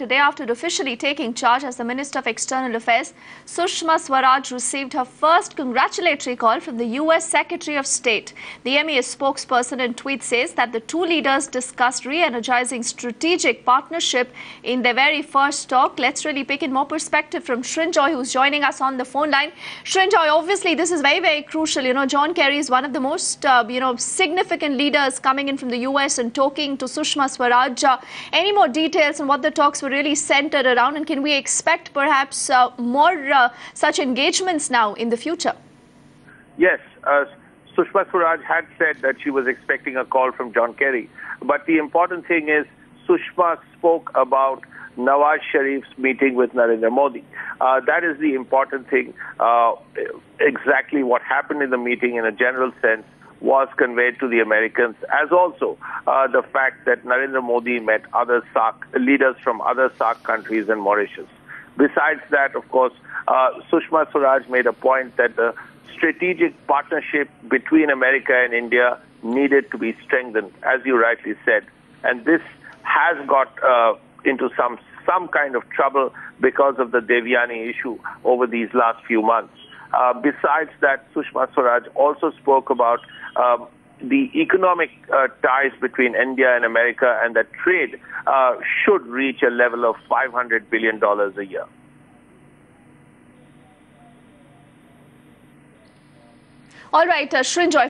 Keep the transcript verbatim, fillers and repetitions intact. Today, after officially taking charge as the Minister of External Affairs, Sushma Swaraj received her first congratulatory call from the U S Secretary of State. The M E A spokesperson in tweet says that the two leaders discussed re-energizing strategic partnership in their very first talk. Let's really pick in more perspective from Srinjoy, who's joining us on the phone line. Srinjoy, obviously, this is very, very crucial. You know, John Kerry is one of the most, uh, you know, significant leaders coming in from the U S and talking to Sushma Swaraj. Uh, any more details on what the talks were really centered around, and can we expect perhaps uh, more uh, such engagements now in the future? Yes, uh, Sushma Swaraj had said that she was expecting a call from John Kerry, but the important thing is Sushma spoke about Nawaz Sharif's meeting with Narendra Modi. Uh, that is the important thing. Uh, exactly what happened in the meeting in a general sense was conveyed to the Americans, as also uh, the fact that Narendra Modi met other SAARC leaders from other SAARC countries and Mauritius. Besides that, of course, uh, Sushma Swaraj made a point that the strategic partnership between America and India needed to be strengthened, as you rightly said. And this has got uh, into some, some kind of trouble because of the Devyani issue over these last few months. Uh, besides that, Sushma Swaraj also spoke about um, the economic uh, ties between India and America, and that trade uh, should reach a level of five hundred billion dollars a year. All right, uh, Srinjoy.